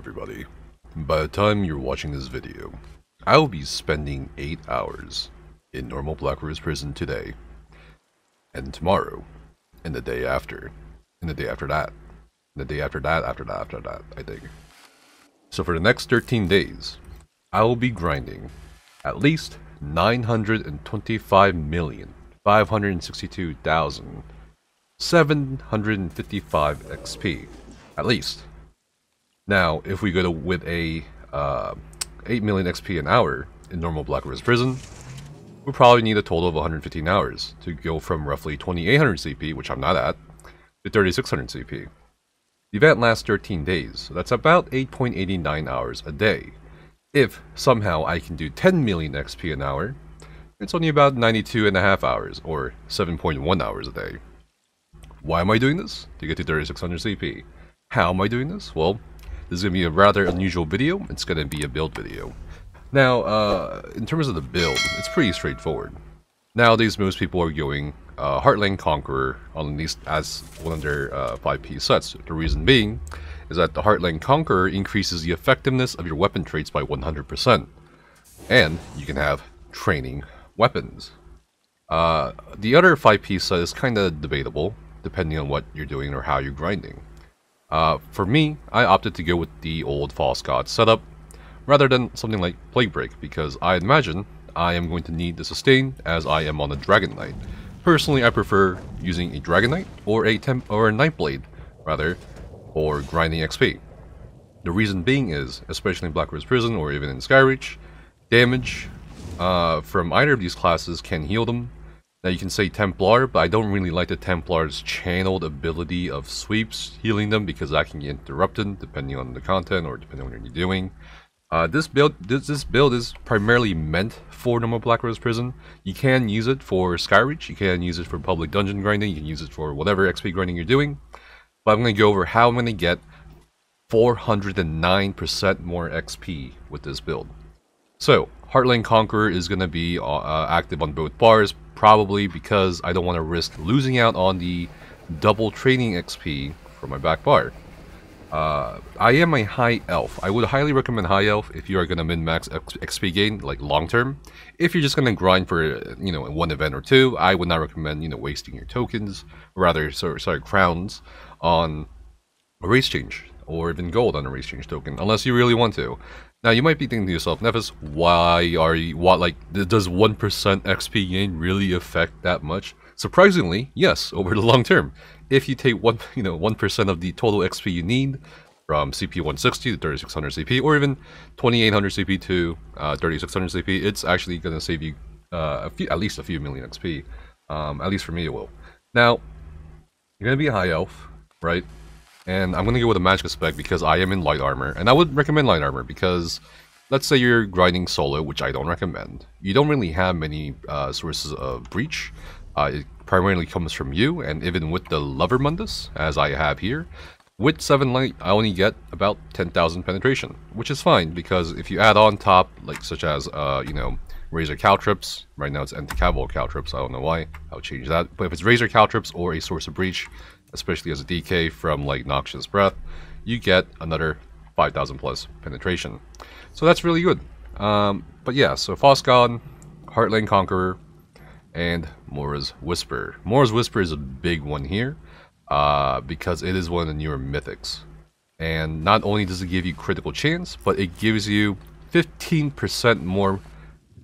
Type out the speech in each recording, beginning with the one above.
everybody. By the time you're watching this video, I will be spending 8 hours in normal Blackrose Prison today, and tomorrow, and the day after, and the day after that, and the day after that, I think. So for the next 13 days, I will be grinding at least 925,562,755 XP, at least. Now, if we go to with a 8 million XP an hour in normal Blackrose Prison, we'll probably need a total of 115 hours to go from roughly 2800 CP, which I'm not at, to 3600 CP. The event lasts 13 days, so that's about 8.89 hours a day. If somehow I can do 10 million XP an hour, it's only about 92.5 hours, or 7.1 hours a day. Why am I doing this? To get to 3600 CP. How am I doing this? Well, this is going to be a rather unusual video. It's going to be a build video. Now, in terms of the build, it's pretty straightforward. Nowadays, most people are going Heartland Conqueror on these as one of their 5P sets. The reason being is that the Heartland Conqueror increases the effectiveness of your weapon traits by 100%. And you can have training weapons. The other 5P set is kind of debatable, depending on what you're doing or how you're grinding. For me, I opted to go with the old False God setup, rather than something like Plague Break, because I imagine I am going to need the sustain as I am on a Dragon Knight. Personally, I prefer using a Dragon Knight or a Nightblade, rather, or grinding XP. The reason being is, especially in Blackrose Prison or even in Skyreach, damage from either of these classes can heal them. Now you can say Templar, but I don't really like the Templar's channeled ability of sweeps healing them because that can get interrupted depending on the content or depending on what you're doing. This build is primarily meant for normal Blackrose Prison. You can use it for Skyreach, you can use it for public dungeon grinding, you can use it for whatever XP grinding you're doing. But I'm going to go over how I'm going to get 409% more XP with this build. So, Heartland Conqueror is going to be active on both bars, probably because I don't want to risk losing out on the double training XP for my back bar. I am a high elf. I would highly recommend high elf if you are going to min-max XP gain, like long term. If you're just going to grind for, you know, one event or two, I would not recommend, you know, wasting your tokens, or rather, sorry, crowns on a race change, or even gold on a race change token, unless you really want to. Now, you might be thinking to yourself, Nefas, why are you, does 1% XP gain really affect that much? Surprisingly, yes, over the long term. If you take 1% of the total XP you need, from CP 160 to 3600 CP, or even 2800 CP to 3600 CP, it's actually going to save you at least a few million XP. At least for me, it will. Now, you're going to be a high elf, right? And I'm going to go with a magic spec because I am in light armor, and I would recommend light armor because let's say you're grinding solo, which I don't recommend. You don't really have many sources of breach. It primarily comes from you, and even with the Lover Mundus, as I have here, with 7 Light, I only get about 10,000 penetration, which is fine because if you add on top, like such as, you know, Razor Caltrips, right now it's Anti-Caval Caltrips, I don't know why, I'll change that, but if it's Razor Caltrips or a source of breach, especially as a DK from like Noxious Breath, you get another 5,000 plus penetration. So that's really good. But yeah, so False God, Heartland Conqueror, and Mora's Whisper. Mora's Whisper is a big one here because it is one of the newer mythics. And not only does it give you critical chance, but it gives you 15% more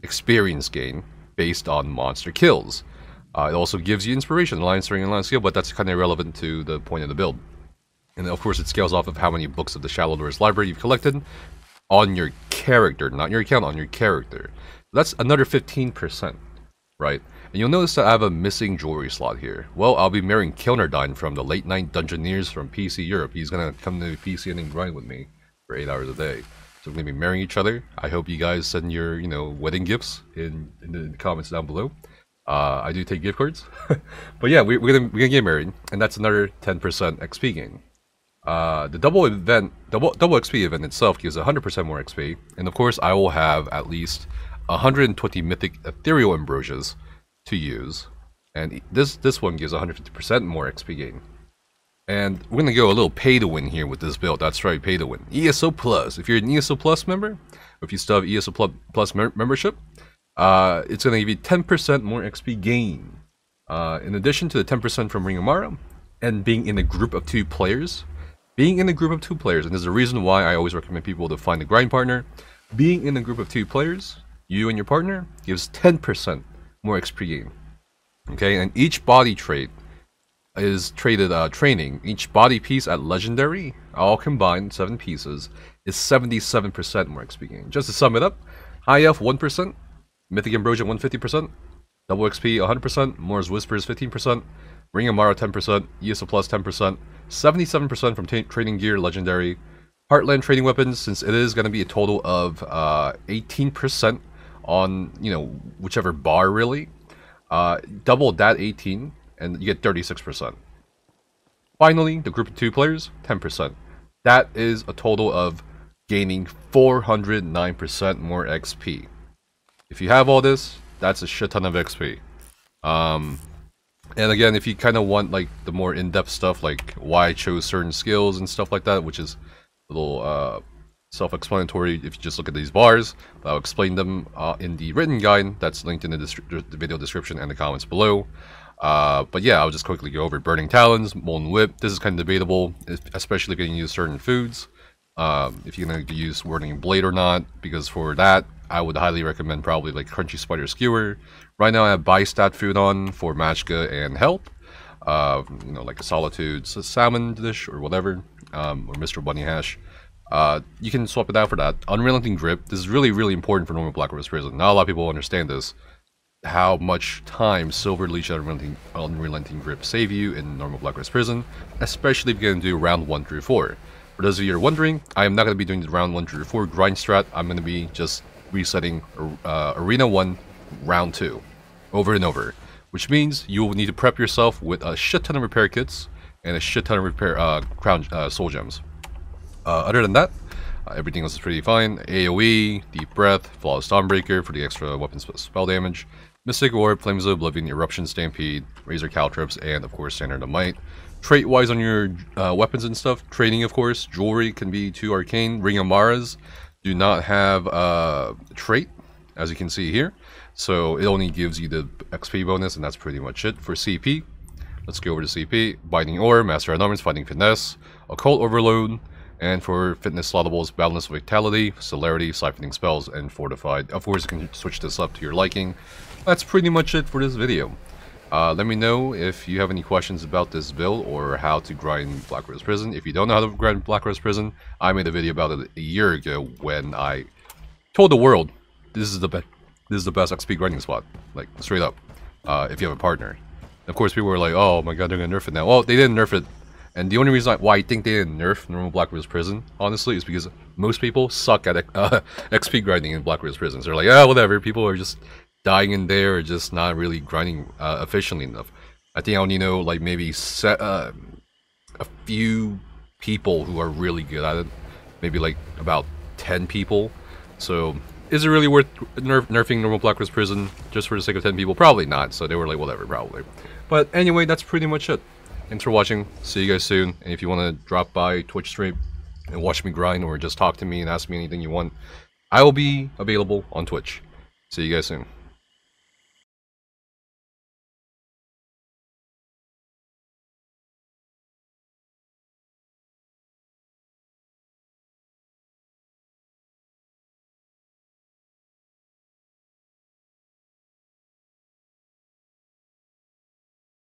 experience gain based on monster kills. It also gives you inspiration, alliance ring, and alliance skill, but that's kind of irrelevant to the point of the build. And of course, it scales off of how many books of the Shadowdwarf's library you've collected on your character, not your account, on your character. That's another 15%, right? And you'll notice that I have a missing jewelry slot here. Well, I'll be marrying Kilnerdyne from the Late Night Dungeoneers from PC Europe. He's going to come to PC and grind with me for 8 hours a day. So we're going to be marrying each other. I hope you guys send your, you know, wedding gifts in the comments down below. I do take gift cards, but yeah, we're gonna get married, and that's another 10% XP gain. The double XP event itself gives 100% more XP, and of course, I will have at least 120 Mythic Ethereal Ambrosias to use, and this one gives 150% more XP gain. And we're going to go a little pay-to-win here with this build. That's right, pay-to-win. ESO Plus. If you're an ESO Plus member, or if you still have ESO Plus membership, it's going to give you 10% more XP gain. In addition to the 10% from Ring of Mara, and being in a group of 2 players. Being in a group of 2 players, and there's a reason why I always recommend people to find a grind partner. Being in a group of 2 players, you and your partner, gives 10% more XP gain. Okay, and each body trait is traded training. Each body piece at legendary, all combined, 7 pieces, is 77% more XP gain. Just to sum it up, high F 1%, Mythic Ambrosia 150%, double XP 100%, Mora's Whisper is 15%, Ring of Mara 10%, ESO Plus 10%, 77% from trading gear legendary, Heartland trading weapons, since it is going to be a total of 18% on, you know, whichever bar really, double that 18%. And you get 36%. Finally, the group of 2 players, 10%. That is a total of gaining 409% more XP. If you have all this, that's a shit ton of XP. And again, if you kind of want like the more in-depth stuff, like why I chose certain skills and stuff like that, which is a little self-explanatory if you just look at these bars, but I'll explain them in the written guide that's linked in the video description and the comments below. But yeah, I'll just quickly go over Burning Talons, Molten Whip. This is kind of debatable, especially if you're going to use certain foods. If you're going to use Warding Blade or not, because for that, I would highly recommend probably like Crunchy Spider Skewer. Right now I have Bi-Stat Food on for Mashka and Help. You know, like a Solitude Salmon dish or whatever, or Mr. Bunny Hash. You can swap it out for that. Unrelenting Grip. This is really, really important for normal Blackrose Prison. Not a lot of people understand this. How much time Silver Leash and Unrelenting Grip save you in normal Blackrose Prison, especially if you're going to do round 1 through 4. For those of you who are wondering, I am not going to be doing the round 1 through 4 grind strat. I'm going to be just resetting Arena 1, Round 2, over and over. Which means you will need to prep yourself with a shit ton of repair kits and a shit ton of repair crown soul gems. Other than that, everything else is pretty fine. AoE, Deep Breath, Flawless Stormbreaker for the extra weapon spell damage, Mystic Orb, Flames of Oblivion, Eruption Stampede, Razor Caltrips, and of course Standard of Might. Trait-wise on your weapons and stuff, trading of course, jewelry can be 2 arcane. Ring of Mara's do not have trait, as you can see here, so it only gives you the XP bonus, and that's pretty much it. For CP, let's go over to CP. Binding Ore, Master at Arms, Fighting Finesse, Occult Overload, and for fitness slottables, Boundless Vitality, Celerity, Siphoning Spells, and Fortified. Of course, you can switch this up to your liking. That's pretty much it for this video. Let me know if you have any questions about this build or how to grind Blackrose Prison. If you don't know how to grind Blackrose Prison, I made a video about it a year ago when I told the world this is the best XP grinding spot, like straight up. If you have a partner, of course people were like, "Oh my God, they're gonna nerf it now." Well, they didn't nerf it. And the only reason why I think they didn't nerf normal Blackrose Prison, honestly, is because most people suck at XP grinding in Blackrose Prison. So they're like, yeah, whatever, people are just dying in there or just not really grinding efficiently enough. I think I only know, like, maybe a few people who are really good at it. Maybe, like, about 10 people. So, is it really worth nerfing normal Blackrose Prison just for the sake of 10 people? Probably not. So they were like, whatever, probably. But anyway, that's pretty much it. Thanks for watching, see you guys soon, and if you want to drop by Twitch stream and watch me grind or just talk to me and ask me anything you want, I will be available on Twitch. See you guys soon.